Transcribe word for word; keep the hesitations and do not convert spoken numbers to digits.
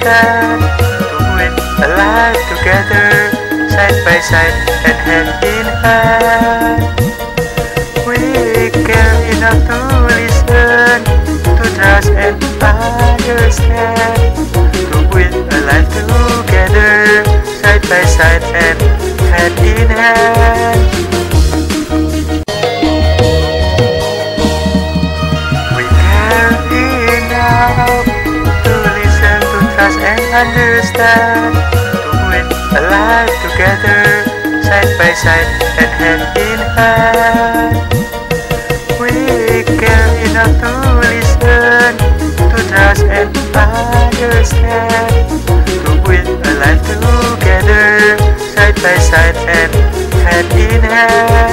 stand to win a life together, side by side and hand in hand. We care enough to listen, to trust and understand, to win a life together, side by side and hand in hand. We care enough to listen, to trust and understand, to win a life together, side by side and hand in hand. We care enough to listen, to trust and understand, to win a life together, side by side and hand in hand.